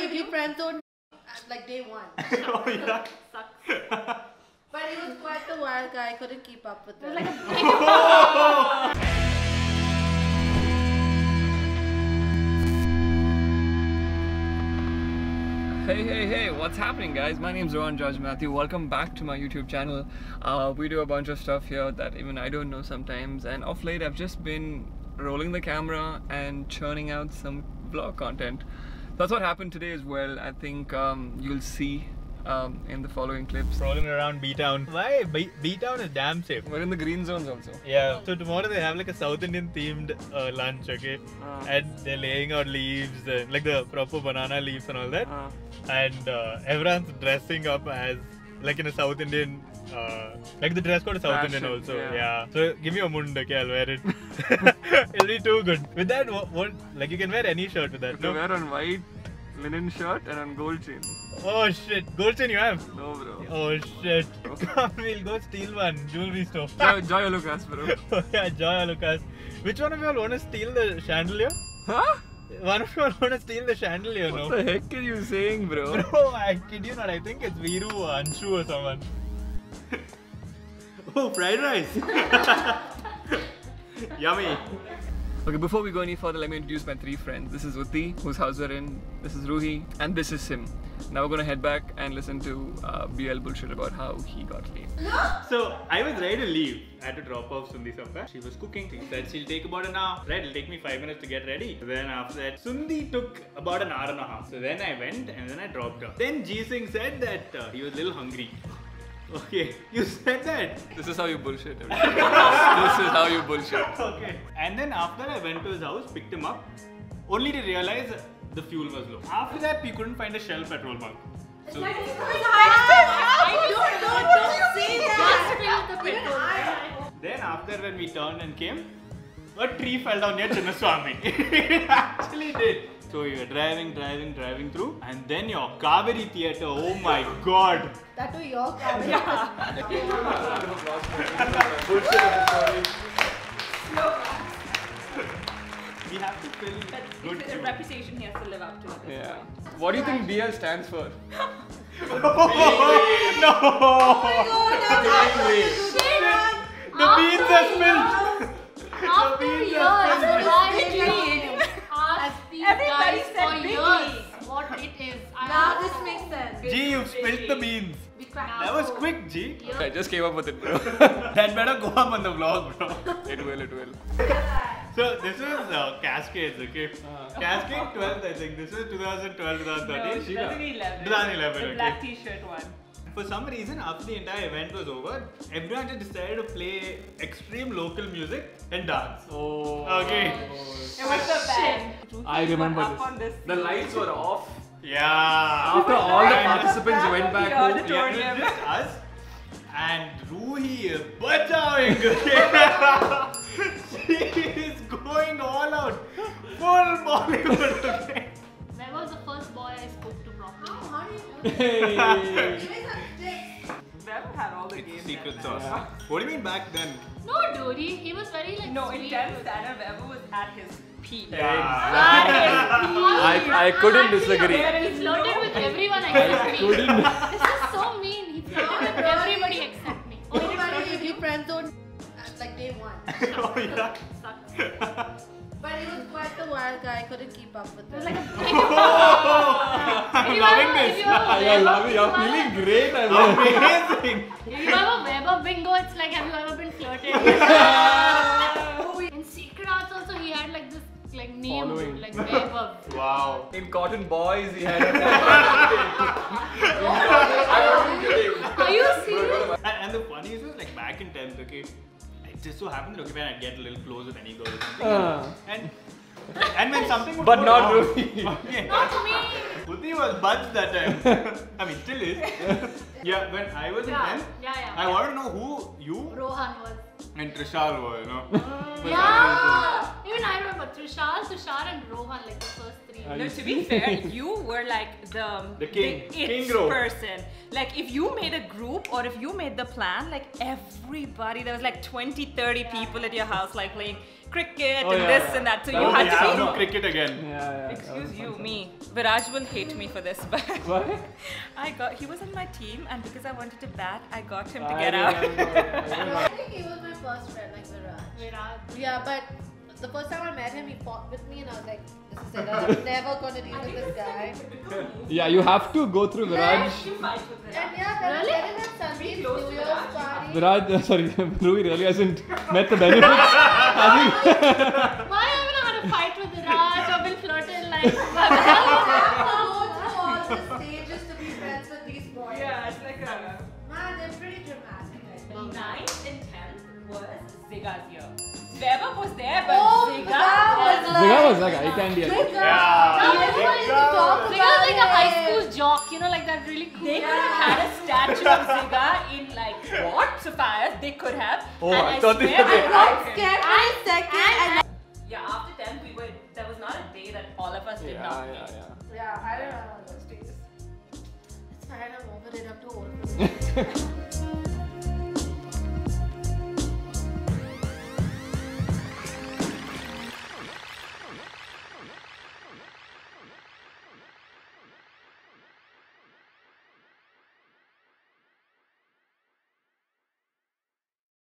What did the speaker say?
to do friendzone like day one. Oh yeah. Sucks. But it was quite a while, guy. I couldn't keep up with it. It was like a big Hey, what's happening, guys? My name is Rohann George Mathew. Welcome back to my YouTube channel. We do a bunch of stuff here that even I don't know sometimes, and of late I've just been rolling the camera and churning out some vlog content. That's what happened today as well. I think you'll see in the following clips. Rolling around B-Town. Why? B-Town is damn safe. We're in the green zones also. Yeah, so tomorrow they have like a South Indian themed lunch, okay? And they're laying out leaves, like the proper banana leaves and all that. And everyone's dressing up as like in a South Indian, like the dress code is South Indian also. Yeah. So give me a mund, okay? I'll wear it. It'll be too good. With that, what, like you can wear any shirt with that. You can wear on white linen shirt and on gold chain. Oh shit, gold chain you have? No bro. Oh shit. Come, we'll go steal one, jewelry store. Joyalukkas bro. Oh yeah, Joyalukkas. Which one of y'all want to steal the chandelier? Huh? One of y'all want to steal the chandelier, no? What the heck are you saying, bro? Bro, I kid you not, I think it's Viru or Anshu or someone. Oh, fried rice! Yummy! Okay, before we go any further, let me introduce my three friends. This is Uthi, whose house we're in. This is Ruhi, and this is Sim. Now we're gonna head back and listen to BL bullshit about how he got late. So I was ready to leave. I had to drop off Sundhi somewhere. She was cooking. She said she'll take about an hour. Right, it'll take me 5 minutes to get ready. Then after that, Sundhi took about an hour and a half. So then I went and then I dropped her. Then G Singh said that he was a little hungry. Okay, you said that. This is how you bullshit. This is how you bullshit. Okay. And then after I went to his house, picked him up, only to realize the fuel was low. After that, we couldn't find a Shell petrol bunk. So that is don't say that. Then after when we turned and came, a tree fell down near Chinnaswamy. It actually did. So you were driving through, and then your Kaveri theatre, oh my god! That was your Kaveri. We have to fill good food. Reputation he has to live up to. Yeah. What do you think BL stands for? No! Oh my god, the beans are spilled! After years! Everybody said beans. What it is. Now this makes sense. G, you've spilled the beans. That was quick, G. Yeah. I just came up with it, bro. That better go up on the vlog, bro. It will. So this is Cascades, okay? Cascade 12th, I think. This is 2012, 2013. 2011. 2011, okay. The black t-shirt one. For some reason, after the entire event was over, everyone just decided to play extreme local music and dance. Oh. Okay. It was the best. I remember this. The lights were off. Yeah. After all the participants went back home, it was just us and Ruhi bachawing. She is going all out. Full Bollywood today. Where was the first boy I spoke to properly? How do you know? Had all the games secret sauce. Yeah. What do you mean back then? No, dude, he was very like. No, intense that I've ever was at his peak. Yeah. I couldn't disagree. He flirted with everyone except me. This is so mean. He flirted with everybody except me. Only when you friends don't like day one. Oh yeah. Sucks. But it was quite a while, guy. I couldn't keep up with it. It was like a big I'm loving this. You're feeling great. Amazing. If you have a Weber bingo, it's like, have you ever been flirted? In Secret Arts also, he had like this like name, following. Like Weber. Wow. In Cotton Boys, he had Are you serious? And the funniest was like back in 10th, okay? It just so happened that okay, when I'd get a little close with any girl or something and when something would but not Ruhi. Okay. Not me! Ruhi was buds that time. I mean, still is. Yeah, when I was in 10th, I wanted to know who you... Rohan was. And Trishal were, you know. Yeah! Even I remember Trishal, Tushar and Rohan, like the first three. No, to be fair, you were like the king person. Like if you made a group or if you made the plan, like everybody, there was like 20-30 people at your house like playing cricket and that. So that you had to do cricket again. Excuse you, me. Viraj will hate me for this, but he was on my team, and because I wanted to bat, I got him to get out. I think he was my first friend, like Viraj. Yeah, but the first time I met him, he fought with me, and I was like, this is it. I'm never gonna deal with this guy. Yeah, you have to go through Viraj. Viraj, sorry, Ruhi really hasn't met the benefits. Why haven't I had a fight with Raj or been flirted like that? I go through all the stages to be friends with these boys. Yeah, it's like a... Man, they're pretty dramatic. Ninth and 10th was Ziga's year. Zeba was there, but Ziga was like a candy. Ziga was like a high school jock, you know, like that really cool. They could have had a statue of Ziga in like what? Sapphire, they could have. Oh, and I thought I got scared for a second. Yeah, after 10 we were, there was not a day that all of us did not meet. Yeah, I don't know those days. It's fine, I'm over it, I'm too old.